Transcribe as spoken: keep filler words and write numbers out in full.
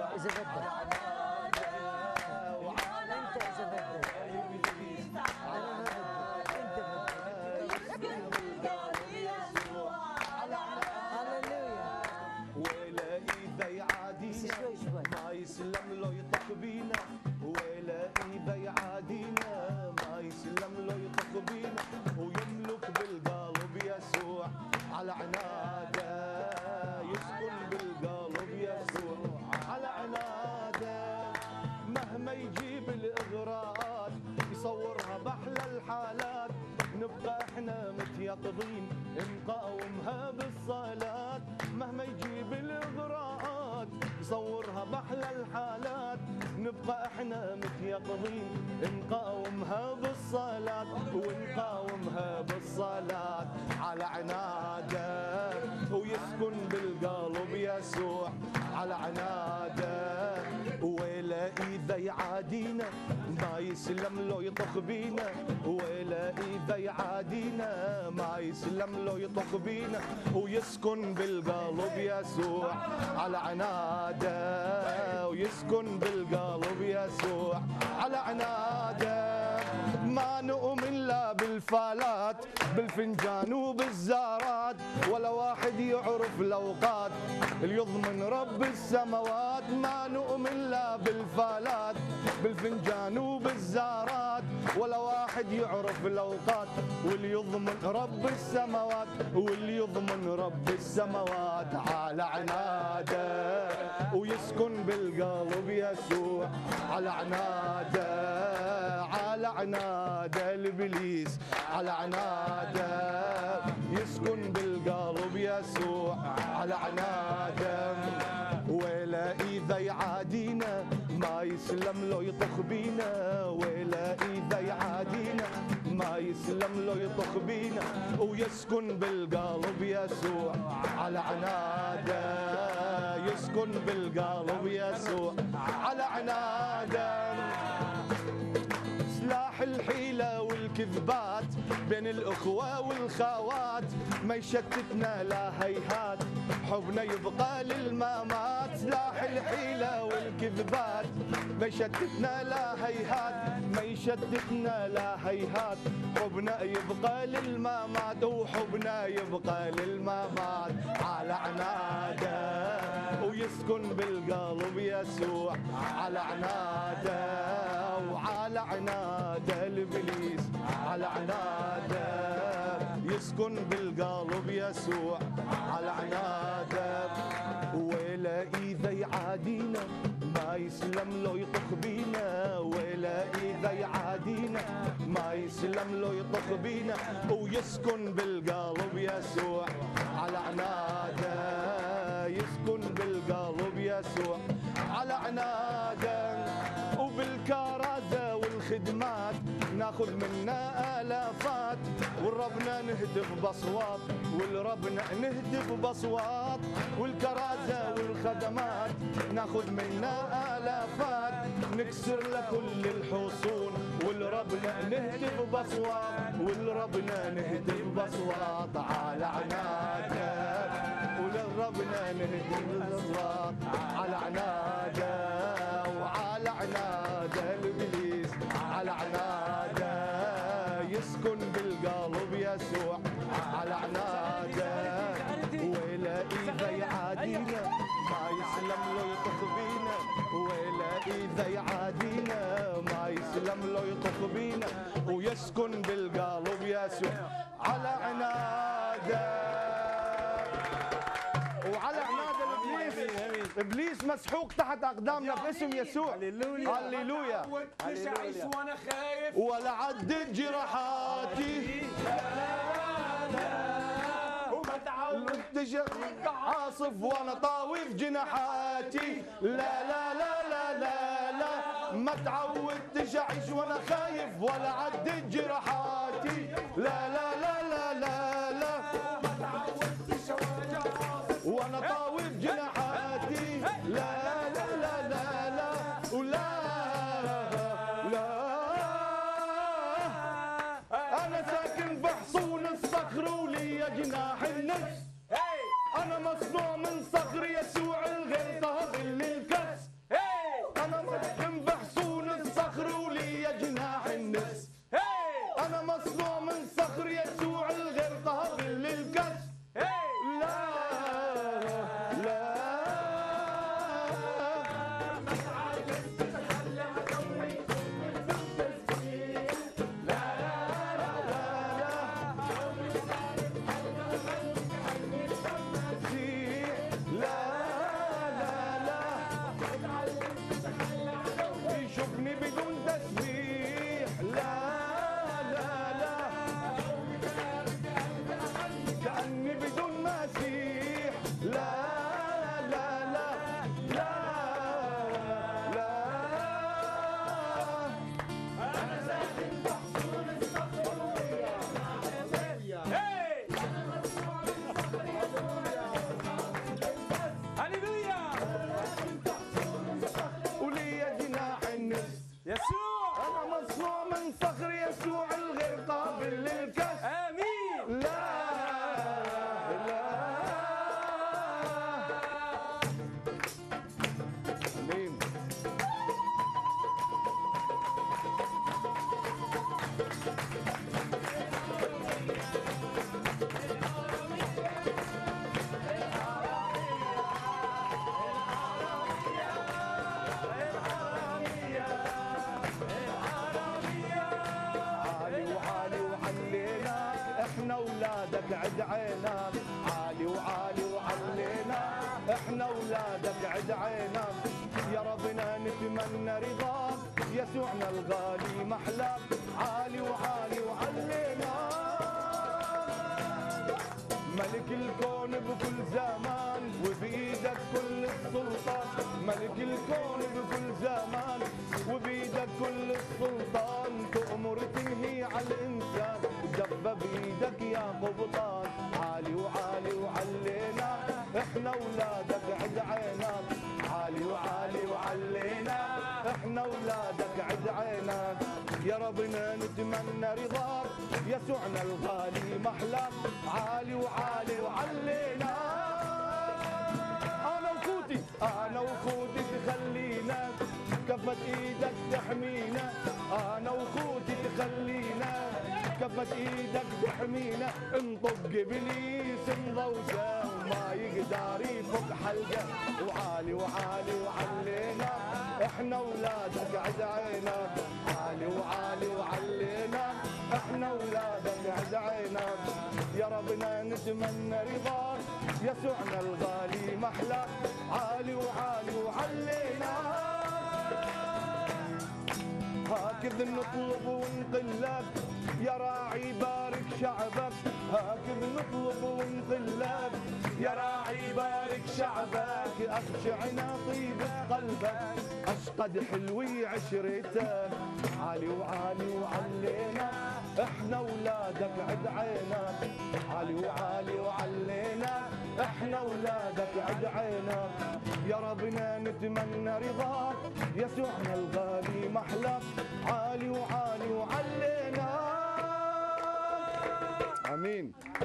إذا بدك أنت، إذا بدك أنا ما بدك أنت بدك. ولا إيدي عادينا ما يسلم لو يطق بينا، ولا إيدي عادينا ما يسلم لو يطق بينا، ويملك بالقلب يسوع على عناده، يسكن بالقلب يسوع على عناده. مهما يجيب الإغراءات يصورها بأحلى الحالات، نبقى احنا متيقظين نقاومها بالصلاة. مهما يجيب الإغراءات يصورها بأحلى الحالات، نبقى احنا متيقظين نقاومها بالصلاة، ونقاومها بالصلاة على عناده، ويسكن بالقلب يسوع على عناده. ولا إذا يعادينا ما يسلم لو يطخ بينا، ولا إذا يعادينا ما يسلم لو يطخ بينا، ويسكن بالقلب يسوع على عناده، ويسكن بالقلب يسوع على عناده. ما نؤمن لا بالفالات بالفنجان وبالزارات، ولا واحد يعرف الأوقات اللي يضمن رب السماوات. ما نؤمن لا بالفالات بالفنجان وبالزارات، ولا واحد يعرف الأوقات واللي يضمن رب السماوات، واللي يضمن رب السماوات على عناده، ويسكن بالقلب يسوع على عناده. على عناده الإبليس على عناده، يسكن بالقلب يسوع على عناده. ولا إذا يعادينا ما يسلم لو يطخ بينا، ولا إذا يعادينا ما يسلم لو يطخ بينا، ويسكن بالقلب يسوع على عناده، يسكن بالقلب يسوع على عناده. سلاح الحيلة والكذبات بين الأخوة والخوات ما يشتتنا لا هيهات، حبنا يبقى للممات. سلاح الحيلة والكذبات ما يشتتنا لا هيهات، ما يشتتنا لا هيهات، حبنا يبقى للممات، وحبنا يبقى للممات على عناده، ويسكن بالقلب يسوع على عناده. وعلى عناده الإبليس على عناده، يسكن بالقلب يسوع على عناده. ولا إذا يعادينا ما يسلم لو يطخ بينا، ولا إذا يعادينا ما يسلم لو يطخ بينا، ويسكن بالقلب يسوع على عناده، يسكن بالقلب يسوع على عناده. وبالكرازة والخدمات ناخذ منا آلافات، والربنا نهدف بصوات، والربنا نهدف بصوات. والكرازة والخدمات ناخذ منا آلافات، نكسر لكل الحصون، والربنا نهدف بصوات، والربنا نهدف بصوات على عناده، وللربنا نهدف بصوات على عناده. وعلى عناده الإبليس على عناده، يسكن بالقلب يسوع على عناده. ولا إذا يعادينا ما يسلم لو يطخ بينا، ولا إذا يعادينا ما يسلم لو يطخ بينا، ويسكن بالقلب يسوع على عناده. وعلى عناده الابليس، ابليس مسحوق تحت اقدامنا باسم يسوع. هللويا هللويا. مش عايش وانا خايف ولا عدت جراحاتي، وما تعودتش عاصف وانا طاوي في جناحاتي. لا لا لا لا لا لا، ما تعودتش اعيش وانا خايف ولا عدت جراحاتي. لا لا لا لا لا لا، وانا طاوي بجناحاتي. لا لا لا لا لا، ولا لا، انا ساكن بحصون الصخر وليا جناح النفس. انا مصنوع من صخر يسوع الغير طهب للكس. دعيناك يا ربنا نتمنى رضاك يسوعنا الغالي محلاك عالي وعالي وعلينا ملك الكون بكل زمان وبإيدك كل السلطة ملك الكون بكل زمان وبإيدك كل السلطان تؤمر تنهي على الإنسان دب بإيدك يا قبطان عالي وعالي وعلينا احنا ولادك عد عيناك عالي وعالي وعلينا احنا ولادك عد عيناك يا ربنا نتمنى رضاك يسوعنا الغالي محلاك عالي وعالي وعلينا انا وخوتي انا وخوتي تخلينا كفة ايدك تحمينا انا وخوتي تخلينا كفة ايدك تحمينا انطق بليس مضوجة وما يقدر يفك حلقة وعالي وعالي وعلينا احنا ولادك عد عيناك عالي وعالي وعلينا احنا ولادك عد عيناك يا ربنا نتمنى رضاك يسوعنا الغالي محلاك عالي وعالي وعلينا هكذا نطلب ونقلك يا راعي بارك شعبك هكذا نطلب ونقلك يا راعي بارك شعبك أخشعنا طيبة قلبك أشقد حلوي عشرتك عالي وعالي وعلينا إحنا ولادك عد عيناك عالي وعالي وعلينا إحنا ولادك عد عيناك يا ربنا نتمنى رضاك يسوعنا الغالي محلاك عالي وعالي وعلينا آمين.